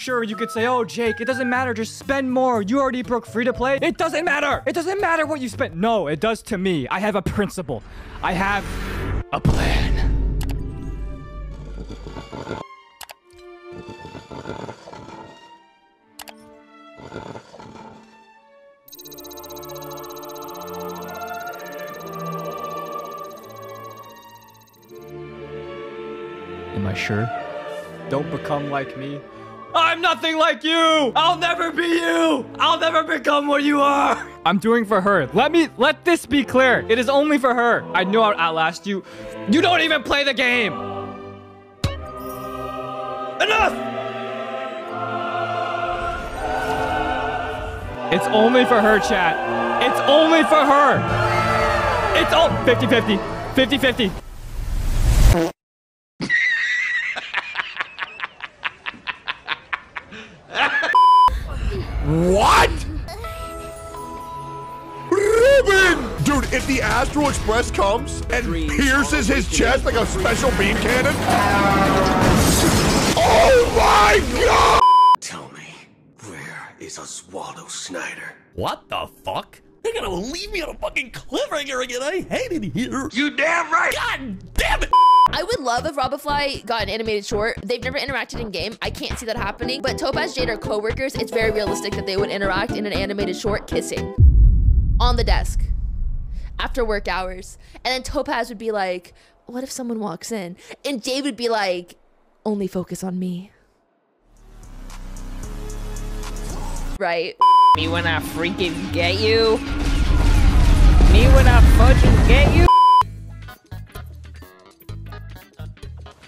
Sure, you could say, oh, Jake, it doesn't matter. Just spend more. You already broke free to play. It doesn't matter. It doesn't matter what you spent. No, it does to me. I have a principle. I have a plan. Am I sure? Don't become like me. I'm nothing like you! I'll never be you! I'll never become what you are! I'm doing for her. Let this be clear. It is only for her. I know I'll outlast you. You don't even play the game! Enough! It's only for her, chat. It's only for her. It's all 50-50. 50-50. What? Ruben! Dude, if the Astral Express comes and pierces his chest like a special beam cannon. Oh my god! Tell me, where is Oswaldo Snyder? What the fuck? They're gonna leave me on a fucking cliffhanger again. I hate it here. You damn right! God damn it! I would love if Robofly got an animated short. They've never interacted in game. I can't see that happening. But Topaz, Jade are co-workers. It's very realistic that they would interact in an animated short kissing. On the desk. After work hours. And then Topaz would be like, what if someone walks in? And Jade would be like, only focus on me. Right? Me when I freaking get you. Me when I fudging get you.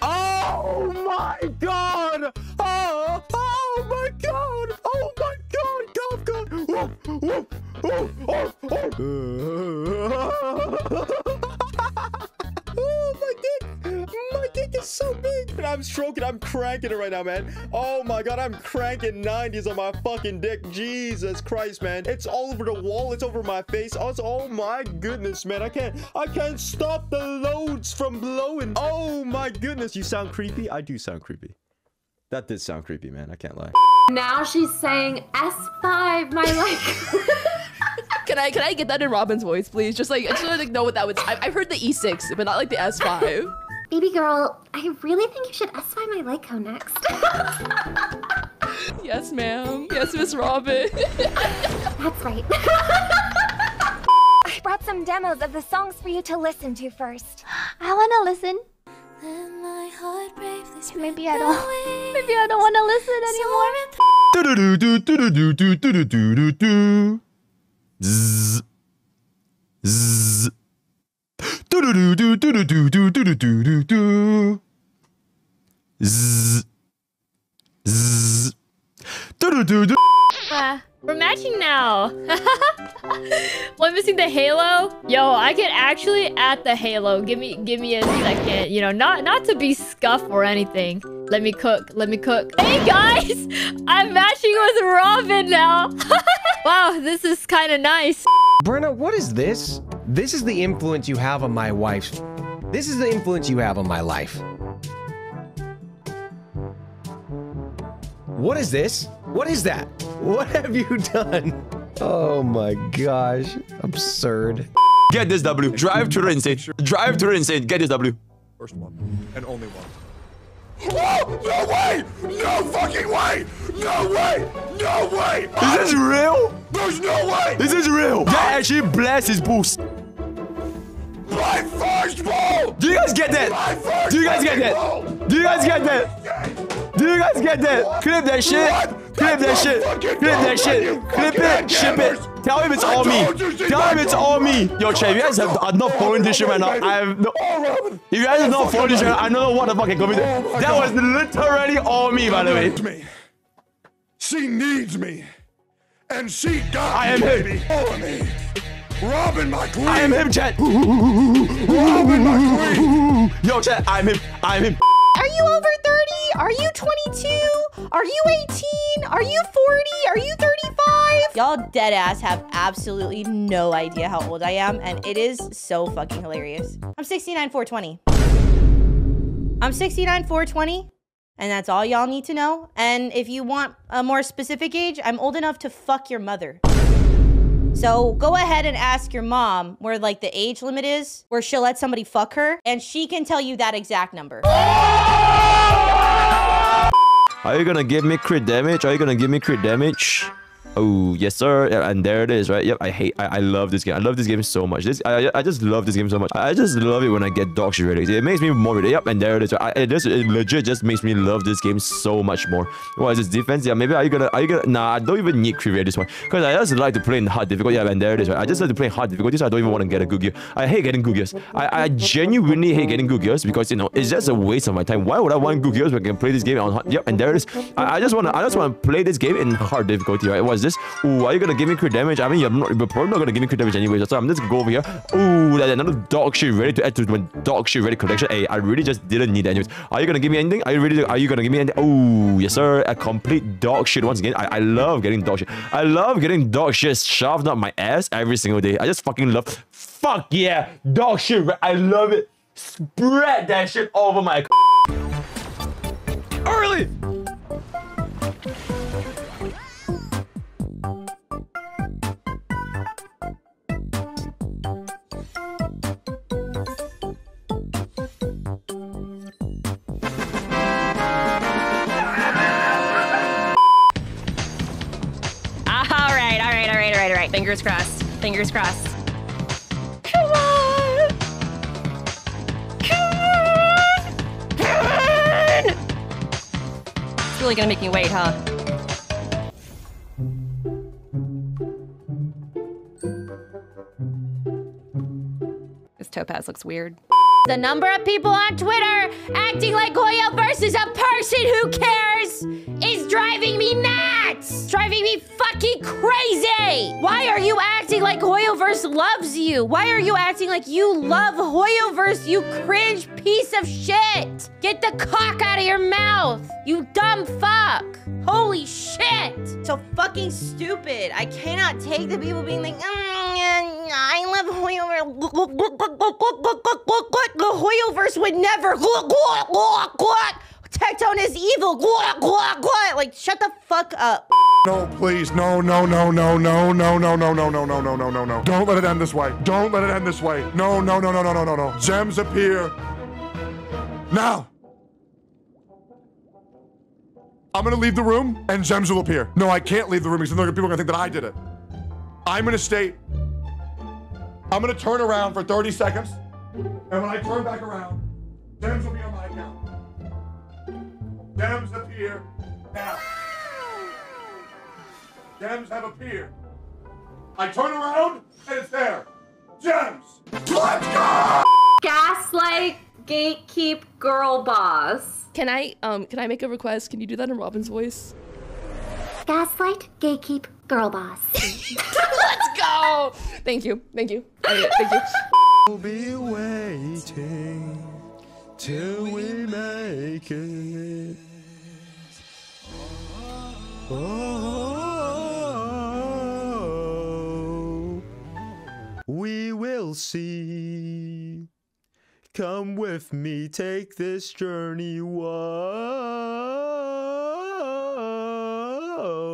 Oh my god! Oh, oh my god! Oh my god! God, god! Oh, oh, oh, oh. Oh my dick is so big! I'm stroking, I'm cranking it right now, man. Oh my god, I'm cranking 90s on my fucking dick. Jesus Christ, man. It's all over the wall, it's over my face. Also, oh my goodness, man. I can't stop the loads from blowing. Oh my goodness, you sound creepy? I do sound creepy. That did sound creepy, man. I can't lie. Now she's saying S5, my life. Can I get that in Robin's voice, please? Just like, I just want to know what that was. I've heard the E6, but not like the S5. Baby girl, I really think you should S5 my Lycaon next. Yes, ma'am. Yes, Miss Robin. That's right. I brought some demos of the songs for you to listen to first. I want to listen. Maybe I don't want to listen anymore. Zzz. Zzz. Do-do-do-do-do-do-do-do-do-do-do. Zzz. Zzz. Do-do-do-do. We're matching now. One missing the halo. Yo, I can actually add the halo. Give me a second. You know, not to be scuffed or anything. Let me cook. Let me cook. Hey guys, I'm matching with Robin now. Wow, this is kind of nice. Brenna, what is this? This is the influence you have on my wife. This is the influence you have on my life. What is this? What is that? What have you done? Oh my gosh. Absurd. Get this W. Drive to insane. Drive to insane. Get this W. First one. And only one. Whoa! No way! No fucking way! No way! No way! Is this real? There's no way! This is real! That actually blasts his boost. My first ball! Do you guys get that? My first Do you guys get that? Ball. Do you guys get that? Do you guys get that? What? Clip that shit! What? Clip that shit! Clip that shit! Clip it! Ship it! Tell him it's all me! Tell him it's all me! Yo, Chad, if you guys are not following this shit right now, I have no... If you guys are not following this right now, I don't know what the fuck is going on. That was literally all me, by the way. She needs me. And she got me, baby. All of me. Robin, my queen. I am him, Chad. Robin, my queen. Yo, Chad, I'm him. I'm him. Are you over 30? Are you 22? Are you 18? Are you 40? Are you 35? Y'all dead ass have absolutely no idea how old I am, and it is so fucking hilarious. I'm 69,420. I'm 69,420. And that's all y'all need to know. And if you want a more specific age, I'm old enough to fuck your mother. So go ahead and ask your mom where like the age limit is, where she'll let somebody fuck her, and she can tell you that exact number. Are you gonna give me crit damage? Are you gonna give me crit damage? Oh, yes, sir. And there it is, right? Yep, I love this game. I love this game so much. I just love this game so much. I just love it when I get dog shit ready. It makes me more... Yep, and there it is. Right? It legit just makes me love this game so much more. What is this? Defense? Yeah, maybe are you gonna... Nah, I don't even need creep rate this one. Because I just like to play in hard difficulty. Yeah, and there it is, right? I just like to play in hard difficulties. I don't even want to get a good gear. I hate getting good gears. I genuinely hate getting good gears because, you know, it's just a waste of my time. Why would I want good gears when I can play this game on hard... Yep, and there it is. I just want to play this game in hard difficulty, right? What is this? Ooh, are you gonna give me crit damage? I mean, you're probably not gonna give me crit damage anyway, so I'm just gonna go over here. Ooh, that's another dog shit ready to add to my dog shit ready collection. Hey, I really just didn't need that anyways. Are you gonna give me anything? Are you gonna give me anything? Ooh, yes sir. A complete dog shit once again. I love getting dog shit. I love getting dog shit shoved up my ass every single day. I just fucking love. Fuck yeah, dog shit. I love it. Spread that shit over my early. All right. Fingers crossed. Fingers crossed. Come on! Come on! Come on! It's really gonna make me wait, huh? This Topaz looks weird. The number of people on Twitter acting like Hoyoverse is a person who cares is driving me nuts! Driving me fucking crazy! Why are you acting like Hoyoverse loves you? Why are you acting like you love Hoyoverse, you cringe piece of shit? Get the cock out of your mouth, you dumb fuck! Holy shit! So fucking stupid. I cannot take the people being like, I love Hoyoverse. The Hoyoverse would never. Tectone is evil. Like, shut the fuck up. No, please. No. Don't let it end this way. Don't let it end this way. No. Gems appear. Now. I'm gonna leave the room and gems will appear. No, I can't leave the room because people are gonna think that I did it. I'm gonna stay. I'm gonna turn around for 30 seconds. And when I turn back around, gems will be on my account. Gems appear now. Gems have appeared. I turn around and it's there. Gems. Let's go! Gaslight, gatekeep, girl boss. Can I make a request? Can you do that in Robin's voice? Gaslight, gatekeep, girl boss. Let's go! Thank you. Thank you. We'll be waiting till we make it. Oh, we will see. Come with me, take this journey. Whoa.